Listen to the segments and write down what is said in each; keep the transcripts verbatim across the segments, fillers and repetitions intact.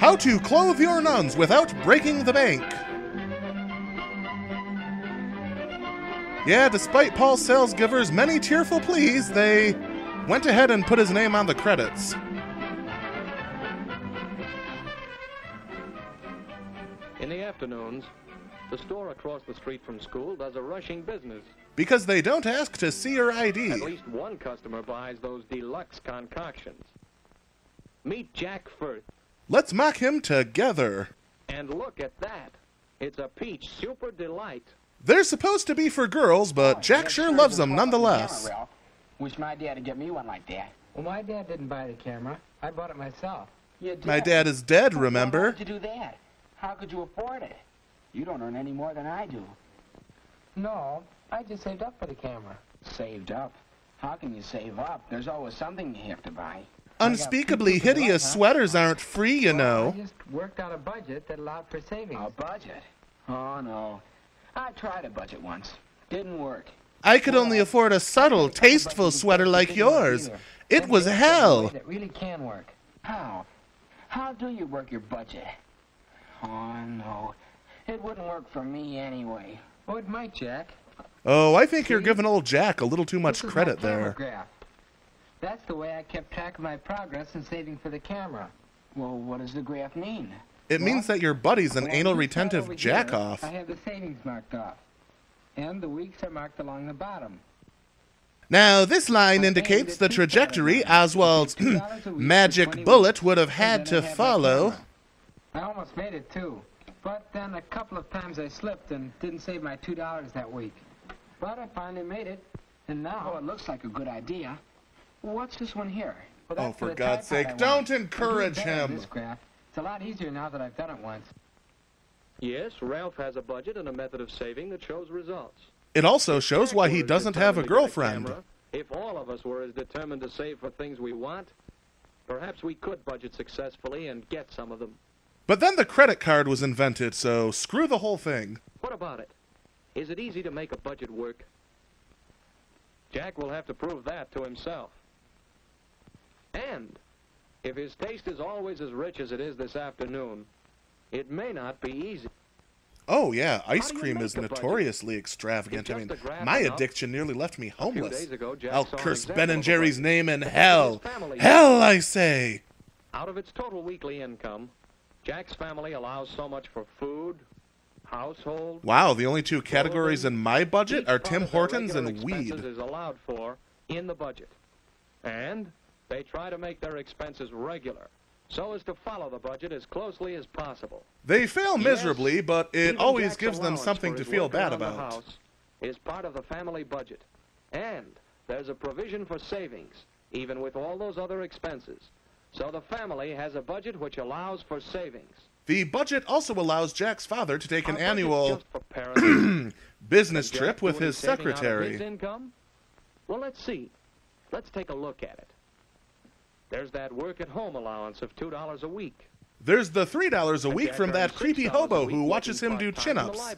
How to Clothe Your Nuns Without Breaking the Bank. Yeah, despite Paul Salzgiver's many tearful pleas, they went ahead and put his name on the credits. In the afternoons, the store across the street from school does a rushing business. Because they don't ask to see your I D. At least one customer buys those deluxe concoctions. Meet Jack Furth. Let's mock him together. And look at that. It's a peach super delight. They're supposed to be for girls, but Jack sure loves them nonetheless. Camera, wish my dad would get me one like that. Well, my dad didn't buy the camera. I bought it myself. Dad. My dad is dead, remember? How could you do that? How could you afford it? You don't earn any more than I do. No, I just saved up for the camera. Saved up? How can you save up? There's always something you have to buy. Unspeakably hideous sweaters aren't free, you know. I just worked out a budget that allowed for savings. A budget? Oh, no. I tried a budget once. Didn't work. I could only afford a subtle, tasteful sweater like yours. It was hell. It really can work. How? How do you work your budget? Oh, no. It wouldn't work for me anyway. Oh, it might, Jack. Oh, I think you're giving old Jack a little too much credit there. That's the way I kept track of my progress in saving for the camera. Well, what does the graph mean? It means that your buddy's an anal retentive jack-off. I have the savings marked off, and the weeks are marked along the bottom. Now, this line indicates the trajectory Oswald's magic bullet would have had to follow. I almost made it, too. But then a couple of times I slipped and didn't save my two dollars that week. But I finally made it, and now... Oh, it looks like a good idea. What's this one here? Well, oh, for God's sake, don't encourage him. This craft. It's a lot easier now that I've done it once. Yes, Ralph has a budget and a method of saving that shows results. It also shows why he doesn't have a girlfriend. If all of us were as determined to save for things we want, perhaps we could budget successfully and get some of them. But then the credit card was invented, so screw the whole thing. What about it? Is it easy to make a budget work? Jack will have to prove that to himself. And if his taste is always as rich as it is this afternoon, it may not be easy. Oh, yeah, ice cream is notoriously extravagant. I mean, my addiction nearly left me homeless. I'll curse Ben and Jerry's name in hell. Hell, I say! Out of its total weekly income, Jack's family allows so much for food, household... Wow, the only two categories in my budget are Tim Hortons and weed. ...is allowed for in the budget. And... they try to make their expenses regular, so as to follow the budget as closely as possible. They fail miserably, yes, but it always Jack's gives them something to feel bad about. The house is part of the family budget, and there's a provision for savings, even with all those other expenses. So the family has a budget which allows for savings. The budget also allows Jack's father to take an Our annual business trip with his secretary. His income? Well, let's see. Let's take a look at it. There's that work-at-home allowance of two dollars a week. There's the three dollars a week from that creepy hobo who watches him do chin-ups.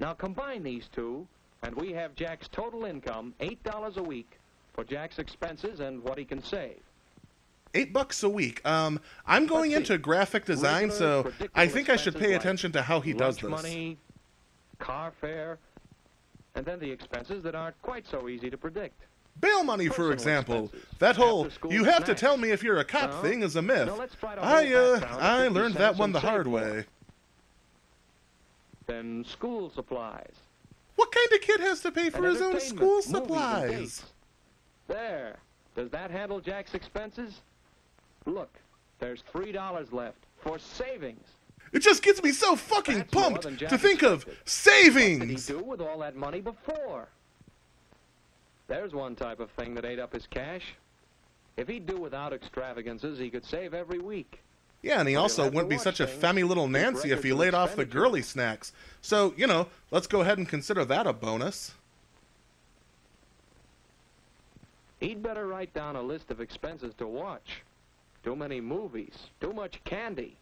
Now combine these two, and we have Jack's total income, eight dollars a week, for Jack's expenses and what he can save. Eight bucks a week. Um, I'm going into graphic design, so I think I should pay attention to how he does this. Money, car fare, and then the expenses that aren't quite so easy to predict. Bail money, for example. That whole, you have to tell me if you're a cop thing is a myth. I, uh, I learned that one the hard way. Then school supplies. What kind of kid has to pay for his own school supplies? There. Does that handle Jack's expenses? Look, there's three dollars left for savings. It just gets me so fucking pumped to think of savings. What did he do with all that money before? There's one type of thing that ate up his cash. If he'd do without extravagances, he could save every week. Yeah, and he also wouldn't be such a femmy little Nancy if he laid off the girly snacks. So, you know, let's go ahead and consider that a bonus. He'd better write down a list of expenses to watch. Too many movies. Too much candy.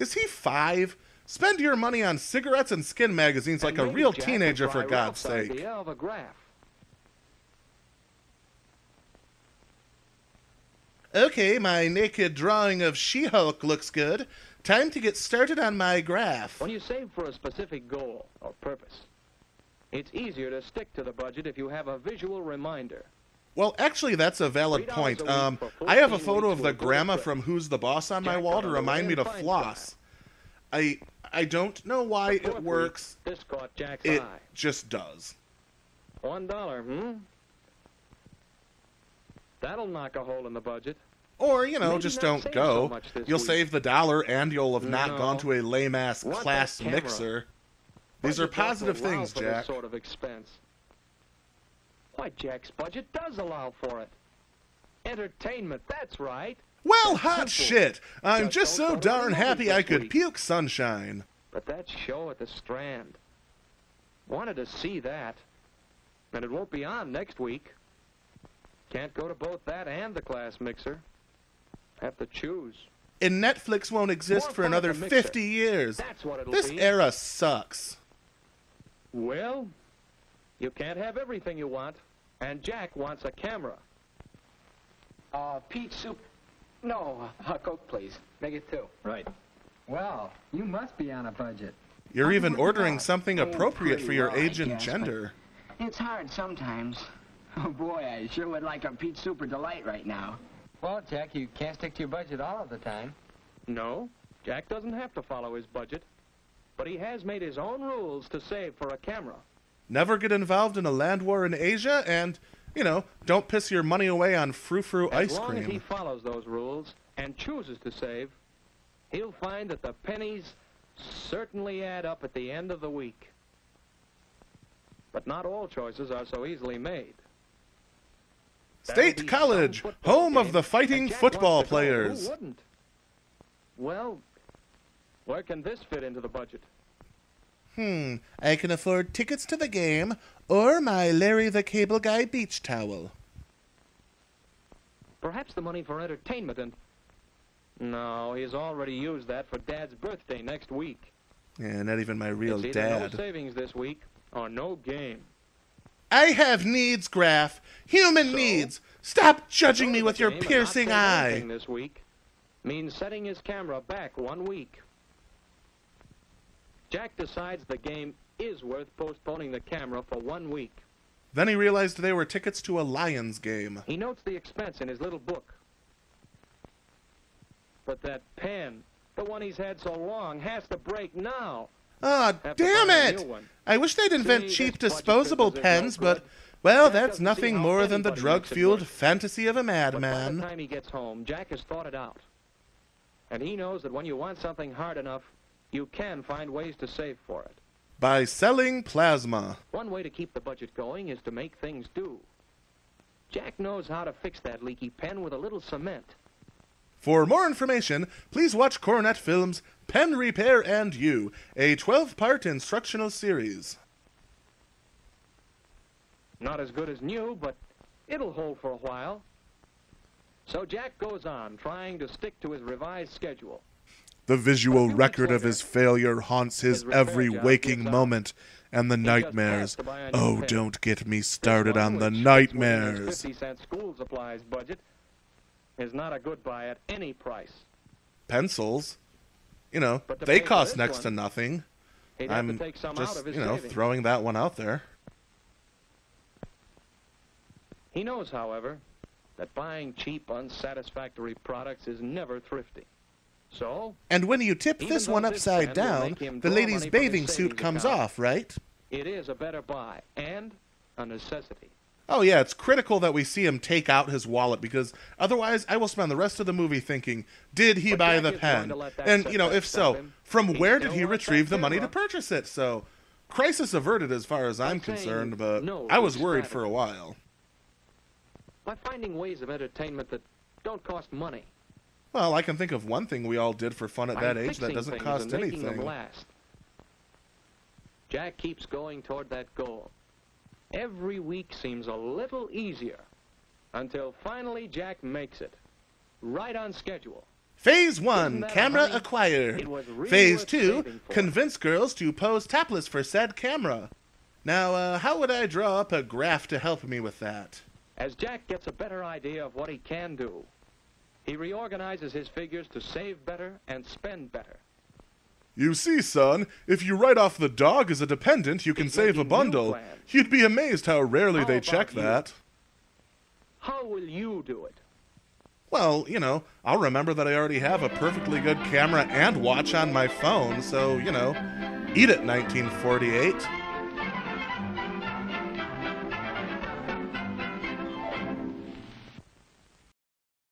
Is he five? Spend your money on cigarettes and skin magazines like a real teenager, for God's sake. Okay, my naked drawing of She-Hulk looks good. Time to get started on my graph. When you save for a specific goal or purpose, it's easier to stick to the budget if you have a visual reminder. Well, actually, that's a valid point. Um, I have a photo of the grandma from Who's the Boss on my wall to remind me to floss. I I don't know why it works. It just does. One dollar, hmm? That'll knock a hole in the budget. Or, you know, Maybe just don't go. So you'll week. save the dollar, and you'll have not no. gone to a lame-ass class mixer. These budget are positive things, Jack. Sort of expense. Why, Jack's budget does allow for it. Entertainment, that's right. Well, that's hot simple. shit. I'm just, just so darn happy I could week. puke sunshine. But that show at the Strand. Wanted to see that. And it won't be on next week. Can't go to both that and the class mixer. Have to choose. And Netflix won't exist More for another fifty years. That's what it'll this be. era sucks. Well, you can't have everything you want. And Jack wants a camera. Uh, peach soup. No, a Coke, please. Make it two. Right. Well, you must be on a budget. You're I'm even ordering something appropriate for your well, age and guess, gender. It's hard sometimes. Oh, boy, I sure would like a peach super delight right now. Well, Jack, you can't stick to your budget all of the time. No, Jack doesn't have to follow his budget. But he has made his own rules to save for a camera. Never get involved in a land war in Asia and, you know, don't piss your money away on frou-frou ice cream. As long as he follows those rules and chooses to save, he'll find that the pennies certainly add up at the end of the week. But not all choices are so easily made. State College, home of the fighting football players. Who wouldn't? Well, where can this fit into the budget? Hmm, I can afford tickets to the game or my Larry the Cable Guy beach towel. Perhaps the money for entertainment and... No, he's already used that for Dad's birthday next week. Yeah, not even my real dad. It's either no savings this week or no game. I have needs, Graf. Human so, needs. Stop judging me with your piercing eye. This week means setting his camera back one week. Jack decides the game is worth postponing the camera for one week. Then he realized they were tickets to a Lions game. He notes the expense in his little book. But that pen, the one he's had so long, has to break now. Ah, oh, damn it! I wish they'd invent see, cheap disposable pens, but, well, Jack that's nothing more than the drug-fueled fantasy of a madman. By the time he gets home, Jack has thought it out. And he knows that when you want something hard enough, you can find ways to save for it. By selling plasma. One way to keep the budget going is to make things do. Jack knows how to fix that leaky pen with a little cement. For more information, please watch Coronet Films' Pen Repair and You, a twelve-part instructional series. Not as good as new, but it'll hold for a while. So Jack goes on, trying to stick to his revised schedule. The visual record of his failure haunts his every waking moment, and the nightmares. Oh, don't get me started on the nightmares. fifty cent school supplies budget is not a good buy at any price. Pencils, you know, they cost next to nothing. I'm just, you know, throwing that one out there. He knows, however, that buying cheap, unsatisfactory products is never thrifty. So, and when you tip this one upside down, the lady's bathing suit comes off, right? It is a better buy and a necessity. Oh, yeah, it's critical that we see him take out his wallet, because otherwise I will spend the rest of the movie thinking, did he buy the pen? And, you know, if so, from where did he retrieve the money to purchase it? So, crisis averted as far as I'm concerned, but I was worried for a while. By finding ways of entertainment that don't cost money. Well, I can think of one thing we all did for fun at that age that doesn't cost anything. Jack keeps going toward that goal. Every week seems a little easier, until finally Jack makes it, right on schedule. Phase one, camera acquired. Phase two, convince girls to pose topless for said camera. Now, uh, how would I draw up a graph to help me with that? As Jack gets a better idea of what he can do, He reorganizes his figures to save better and spend better. You see, son, if you write off the dog as a dependent, you can save a bundle. You'd be amazed how rarely they check that. How will you do it? Well, you know, I'll remember that I already have a perfectly good camera and watch on my phone, so, you know, eat it, nineteen forty-eight.